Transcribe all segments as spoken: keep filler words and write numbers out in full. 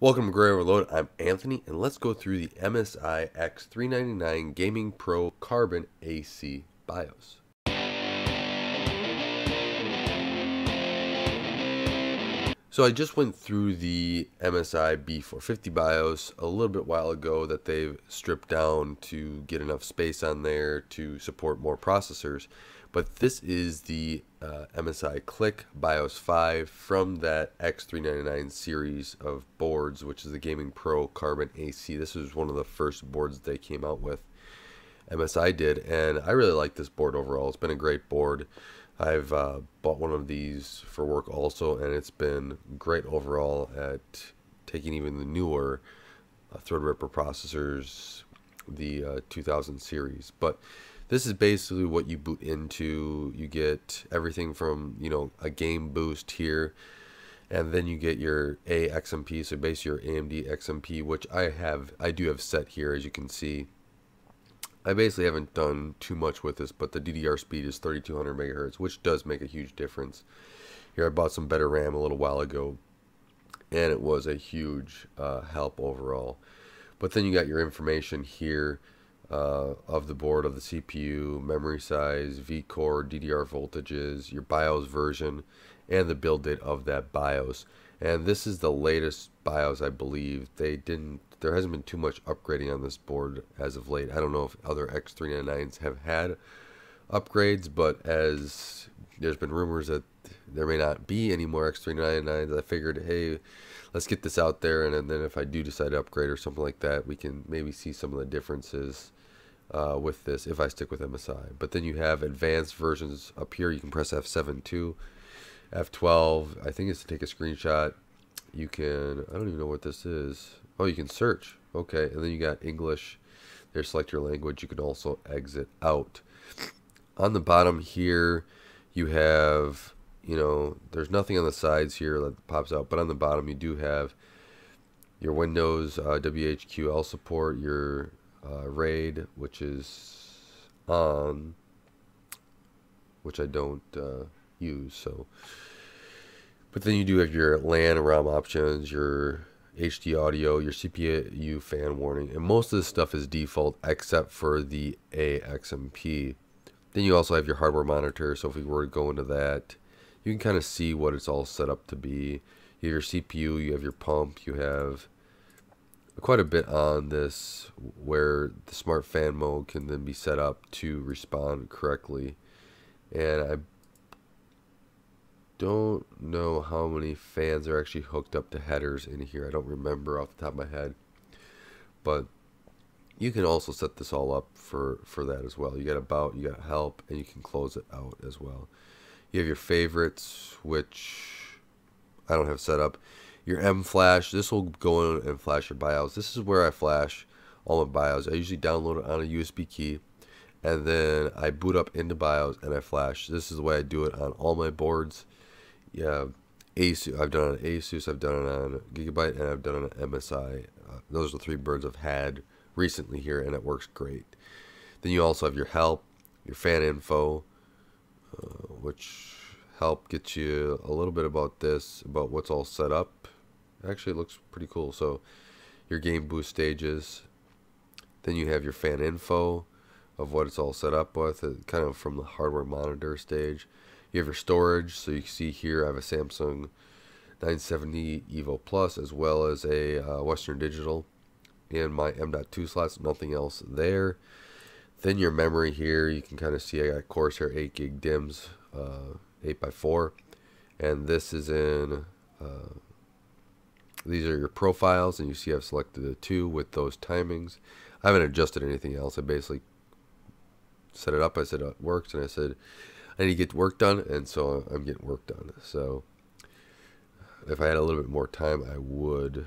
Welcome to Graya Overload, I'm Anthony, and let's go through the M S I X three ninety-nine Gaming Pro Carbon A C BIOS. So I just went through the M S I B four fifty BIOS a little bit while ago that they've stripped down to get enough space on there to support more processors, but this is the uh, M S I Click BIOS five from that X three ninety-nine series of boards, which is the Gaming Pro Carbon A C. This was one of the first boards they came out with, M S I did, and I really like this board overall. It's been a great board. I've uh, bought one of these for work also, and it's been great overall at taking even the newer uh, Threadripper processors, the uh, two thousand series. But this is basically what you boot into. You get everything from, you know, a game boost here, and then you get your A X M P, so basically your A M D X M P, which I have, I do have set here, as you can see. I basically haven't done too much with this, but the D D R speed is thirty-two hundred megahertz, which does make a huge difference. Here, I bought some better RAM a little while ago, and it was a huge uh, help overall. But then you got your information here uh, of the board, of the C P U, memory size, V-core, D D R voltages, your BIOS version, and the build date of that BIOS. And this is the latest BIOS, I believe. They didn't, there hasn't been too much upgrading on this board as of late. I don't know if other X three ninety-nines have had upgrades, but as there's been rumors that there may not be any more X three ninety-nines, I figured, hey, let's get this out there, and then if I do decide to upgrade or something like that, we can maybe see some of the differences uh, with this if I stick with M S I. But then you have advanced versions up here. You can press F seven too. F twelve, I think it's to take a screenshot. You can, I don't even know what this is. Oh, you can search. Okay, and then you got English. There's select your language. You can also exit out. On the bottom here, you have, you know, there's nothing on the sides here that pops out, but on the bottom you do have your Windows uh, W H Q L support, your uh, RAID, which is on, which I don't... Uh, use so but then you do have your LAN ROM options, your H D audio, your C P U fan warning, and most of this stuff is default except for the A X M P. Then you also have your hardware monitor, so if we were to go into that, you can kind of see what it's all set up to be. You have your C P U, you have your pump, you have quite a bit on this where the smart fan mode can then be set up to respond correctly. And I don't know how many fans are actually hooked up to headers in here. I don't remember off the top of my head, but you can also set this all up for for that as well. You got about, you got help, and you can close it out as well. You have your favorites, which I don't have set up. Your M flash, this will go in and flash your BIOS. This is where I flash all my BIOS. I usually download it on a U S B key, and then I boot up into BIOS and I flash. This is the way I do it on all my boards. Yeah, ASUS, I've done it on ASUS, I've done it on Gigabyte, and I've done it on M S I. Uh, those are the three birds I've had recently here, and it works great. Then you also have your help, your fan info, uh, which help gets you a little bit about this, about what's all set up. Actually, it looks pretty cool. So your game boost stages. Then you have your fan info of what it's all set up with, uh, kind of from the hardware monitor stage. You have your storage, so you can see here I have a Samsung nine seventy Evo Plus as well as a uh, Western Digital and my M dot two slots, nothing else there. Then your memory here, you can kind of see I got Corsair eight gig DIMS, uh, eight by four, and this is in, uh, these are your profiles, and you see I've selected the two with those timings. I haven't adjusted anything else. I basically set it up, I said it works, and I said I need to get work done, and so I'm getting work done. So if I had a little bit more time, I would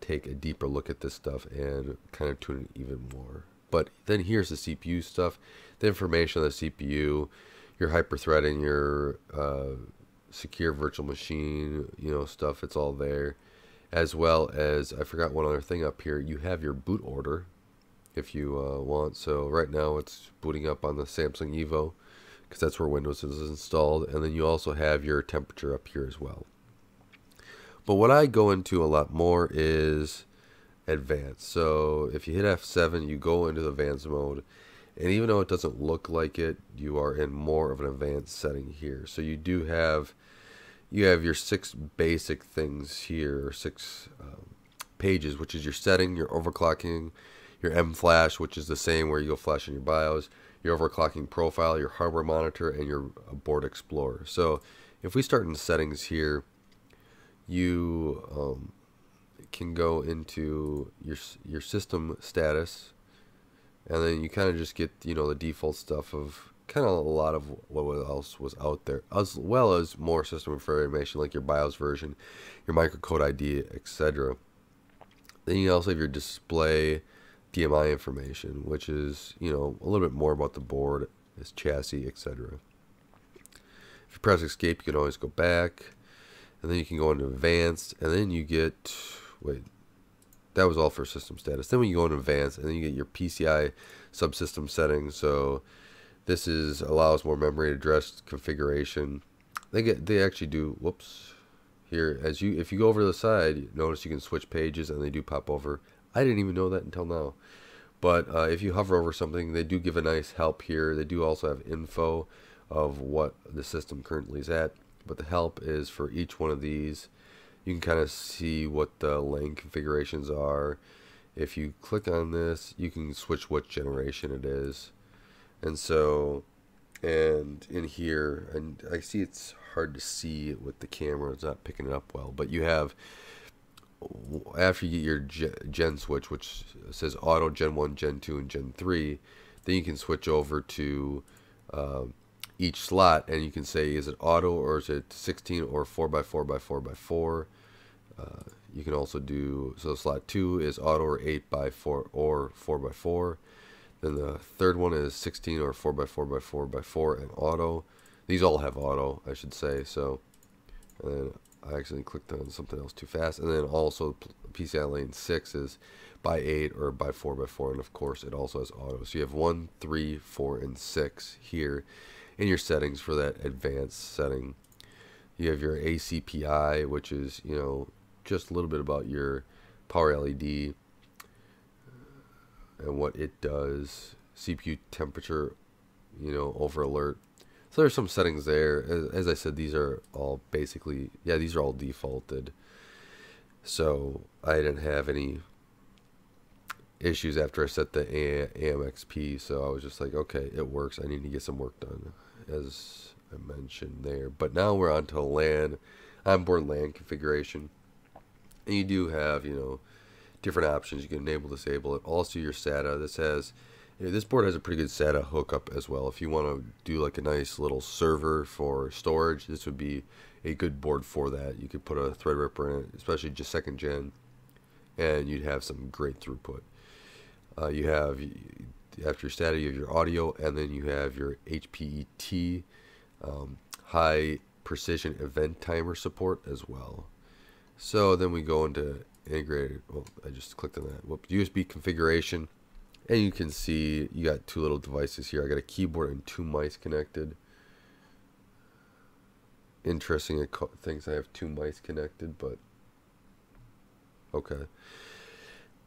take a deeper look at this stuff and kind of tune it even more. But then here's the C P U stuff, the information on the C P U, your hyper-threading, your uh, secure virtual machine, you know, stuff, it's all there. As well as, I forgot one other thing up here, you have your boot order if you uh, want. So right now it's booting up on the Samsung Evo, because that's where Windows is installed, and then you also have your temperature up here as well. But what I go into a lot more is advanced. So if you hit F seven, you go into the advanced mode. And even though it doesn't look like it, you are in more of an advanced setting here. So you do have, you have your six basic things here, or six um, pages, which is your setting, your overclocking, your M flash, which is the same where you go flash in your BIOS, your overclocking profile, your hardware monitor, and your board explorer. So if we start in settings here, you um, can go into your your system status, and then you kind of just get, you know, the default stuff of kind of a lot of what else was out there, as well as more system information like your BIOS version, your microcode I D, et cetera. Then you also have your display D M I information, which is, you know, a little bit more about the board, its chassis, et cetera. If you press escape, you can always go back, and then you can go into advanced, and then you get, wait, that was all for system status. Then when you go into advanced, and then you get your P C I subsystem settings. So this is allows more memory address configuration. They get they actually do whoops here as you if you go over to the side, notice you can switch pages and they do pop over. I didn't even know that until now. But uh, if you hover over something, they do give a nice help here. They do also have info of what the system currently is at. But the help is for each one of these. You can kind of see what the lane configurations are. If you click on this, you can switch what generation it is. And so, and in here, and I see it's hard to see with the camera. It's not picking it up well. But you have, after you get your gen switch, which says auto gen one, gen two, and gen three, then you can switch over to uh, each slot, and you can say, is it auto or is it sixteen or four by four by four by four? Uh, you can also do, so slot two is auto or eight by four or four by four. Then the third one is sixteen or four by four by four by four and auto. These all have auto, I should say. So, and then I accidentally clicked on something else too fast. And then also P C I lane six is by eight or by four by four. And of course it also has auto. So you have one, three, four, and six here in your settings for that advanced setting. You have your A C P I, which is, you know, just a little bit about your power L E D and what it does. C P U temperature, you know, over alert. So there's some settings there. As, as I said, these are all basically, yeah, these are all defaulted. So I didn't have any issues after I set the A M X P. So I was just like, okay, it works. I need to get some work done, as I mentioned there. But now we're on to LAN, onboard LAN configuration. And you do have, you know, different options. You can enable, disable it. Also your SATA. This has... This board has a pretty good SATA hookup as well. If you want to do like a nice little server for storage, this would be a good board for that. You could put a Threadripper in it, especially just second gen, and you'd have some great throughput. Uh, you have, after your SATA, you have your audio, and then you have your H P E T, um, high precision event timer support as well. So then we go into integrated, well, I just clicked on that, whoops, U S B configuration. And you can see you got two little devices here. I got a keyboard and two mice connected. Interesting things. I have two mice connected, but okay.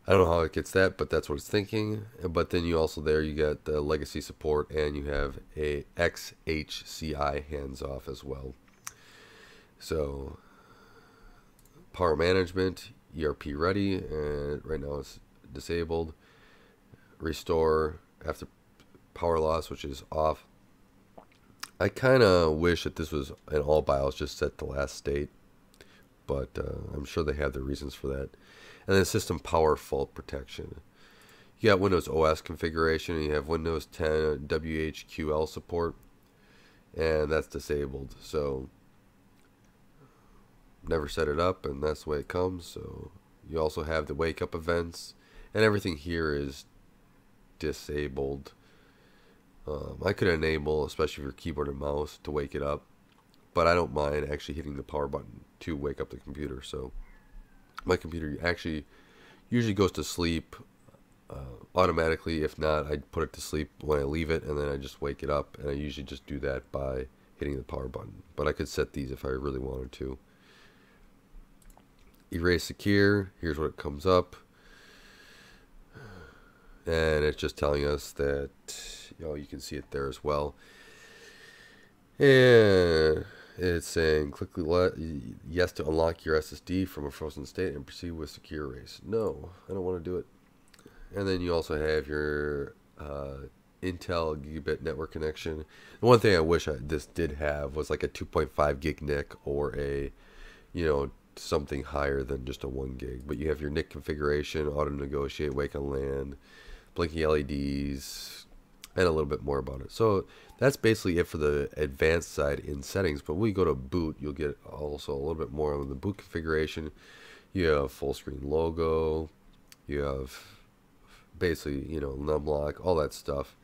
I don't know how it gets that, but that's what it's thinking. But then you also there you got the legacy support, and you have a X H C I hands off as well. So power management, E R P ready, and right now it's disabled. Restore after power loss, which is off. I kind of wish that this was in all BIOS just set to last state, but uh, I'm sure they have their reasons for that. And then system power fault protection. You got Windows O S configuration, and you have Windows ten W H Q L support, and that's disabled. So never set it up, and that's the way it comes. So you also have the wake up events, and everything here is disabled. um, I could enable, especially if your keyboard and mouse, to wake it up, but I don't mind actually hitting the power button to wake up the computer. So my computer actually usually goes to sleep uh, automatically. If not, I put it to sleep when I leave it, and then I just wake it up, and I usually just do that by hitting the power button. But I could set these if I really wanted to. erase secure, here's what it comes up, and it's just telling us that, you know, you can see it there as well. And it's saying click yes to unlock your S S D from a frozen state and proceed with secure erase. No, I don't want to do it. And then you also have your uh, Intel gigabit network connection. The one thing I wish I, this did have was like a two point five gig N I C or a, you know, something higher than just a one gig. But you have your N I C configuration, auto negotiate, wake on LAN, blinking L E Ds, and a little bit more about it. So that's basically it for the advanced side in settings. But when you go to boot, you'll get also a little bit more on the boot configuration. You have full screen logo. You have basically, you know, numlock, all that stuff.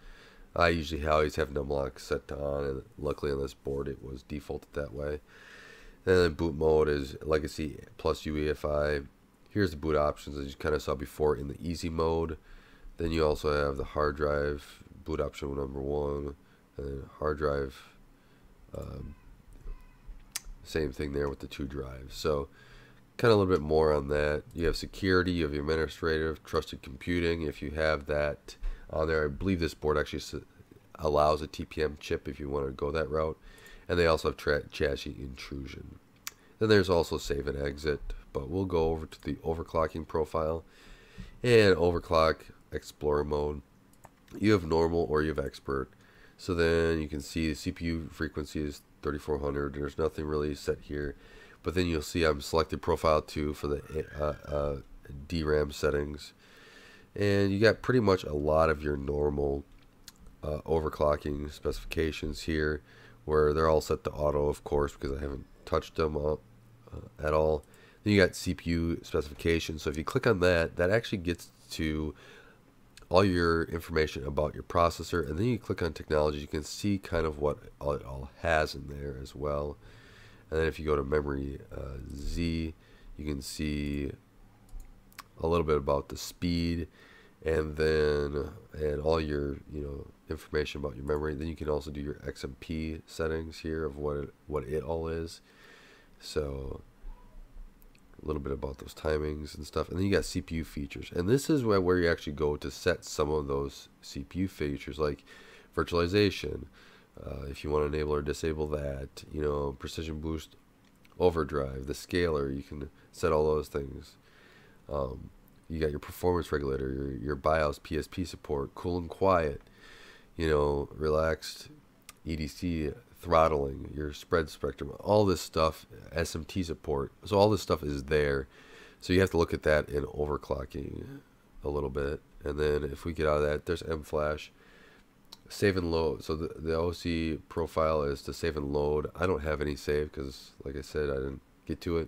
I usually always have numlock set to on, and luckily on this board it was defaulted that way. And then boot mode is legacy plus U E F I. Here's the boot options as you kind of saw before in the easy mode. Then you also have the hard drive boot option number one, and then hard drive. Um, same thing there with the two drives. So kind of a little bit more on that. You have security, you have your administrative, trusted computing. If you have that on there, I believe this board actually allows a T P M chip if you want to go that route. And they also have chassis intrusion. Then there's also save and exit, but we'll go over to the overclocking profile and overclock explorer mode. You have normal or you have expert. So then you can see the C P U frequency is thirty-four hundred. There's nothing really set here, but then you'll see I'm selected profile two for the uh, uh, D RAM settings, and you got pretty much a lot of your normal uh, overclocking specifications here, where they're all set to auto, of course, because I haven't touched them up uh, at all. Then you got C P U specifications. So if you click on that, that actually gets to all your information about your processor. And then you click on technology, you can see kind of what it all has in there as well. And then if you go to memory uh, Z, you can see a little bit about the speed, and then and all your, you know, information about your memory. Then you can also do your X M P settings here of what it, what it all is. So a little bit about those timings and stuff. And then you got C P U features, and this is where, where you actually go to set some of those C P U features, like virtualization, uh, if you want to enable or disable that, you know, precision boost, overdrive, the scaler. You can set all those things. um, You got your performance regulator, your, your BIOS, P S P support, cool and quiet, you know, relaxed, E D C, throttling, your spread spectrum, all this stuff, S M T support. So all this stuff is there. So you have to look at that in overclocking a little bit. And then if we get out of that, there's M flash, save and load. So the, the O C profile is to save and load. I don't have any save because, like I said, I didn't get to it.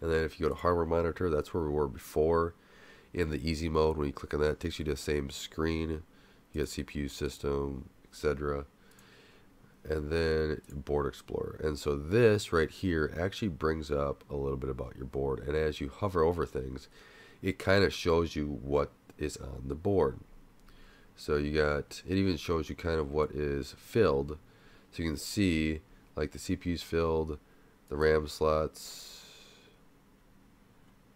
And then if you go to hardware monitor, that's where we were before in the easy mode. When you click on that, it takes you to the same screen. You got C P U system, et cetera. And then board explorer. And so this right here actually brings up a little bit about your board. And as you hover over things, it kind of shows you what is on the board. So you got, it even shows you kind of what is filled. So you can see like the C P U's filled, the RAM slots.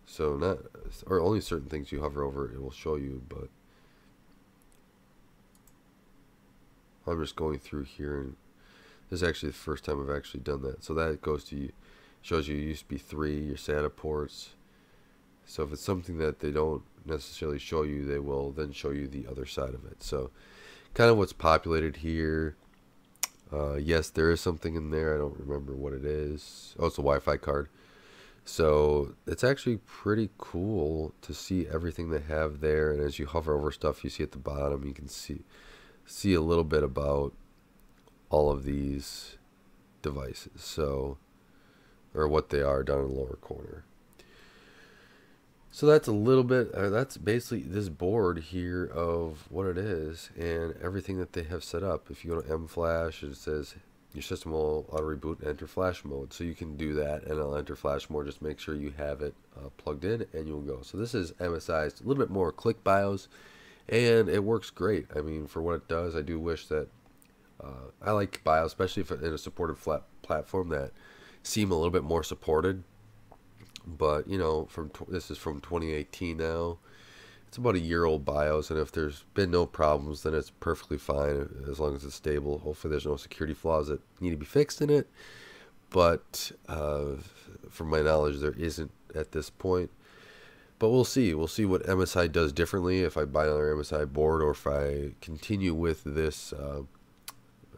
So not, or only certain things you hover over, it will show you, but I'm just going through here, and this is actually the first time I've actually done that. So that goes to, shows you U S B three, your SATA ports. So if it's something that they don't necessarily show you, they will then show you the other side of it. So kind of what's populated here. Uh, yes, there is something in there. I don't remember what it is. Oh, it's a Wi-Fi card. So it's actually pretty cool to see everything they have there. And as you hover over stuff, you see at the bottom, you can see see a little bit about all of these devices, so, or what they are down in the lower corner. So that's a little bit, uh, that's basically this board here of what it is and everything that they have set up. If you go to M flash, it says your system will auto reboot and enter flash mode. So you can do that, and I'll enter flash mode. Just make sure you have it uh, plugged in and you'll go. So this is M S I's a little bit more Click BIOS, and it works great. I mean, for what it does, I do wish that uh, I like BIOS, especially if in a supported flat platform, that seem a little bit more supported. But you know, from this is from twenty eighteen now. It's about a year old BIOS, and if there's been no problems, then it's perfectly fine as long as it's stable. Hopefully there's no security flaws that need to be fixed in it, but uh, from my knowledge there isn't at this point. But we'll see. We'll see what M S I does differently, if I buy another M S I board or if I continue with this, uh,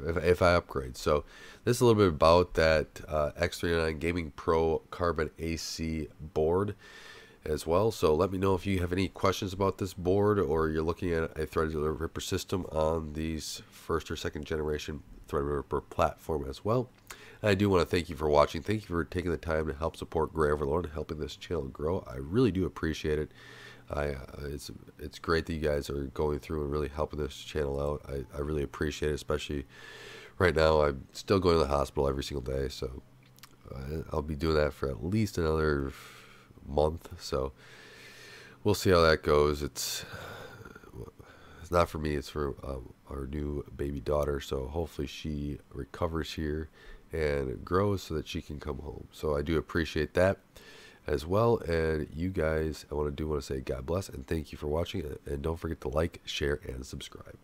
if, if I upgrade. So this is a little bit about that uh, X three ninety-nine Gaming Pro Carbon A C board as well. So let me know if you have any questions about this board, or you're looking at a Threadripper system on these first or second generation Threadripper platform as well. And I do want to thank you for watching. Thank you for taking the time to help support Graya Overload and helping this channel grow. I really do appreciate it. I uh, it's it's great that you guys are going through and really helping this channel out. I, I really appreciate it, especially right now. I'm still going to the hospital every single day, so I'll be doing that for at least another month, so we'll see how that goes. It's it's not for me, it's for um, our new baby daughter, so hopefully she recovers here and grows so that she can come home. So I do appreciate that as well. And you guys, I want to do want to say God bless and thank you for watching, and don't forget to like, share, and subscribe.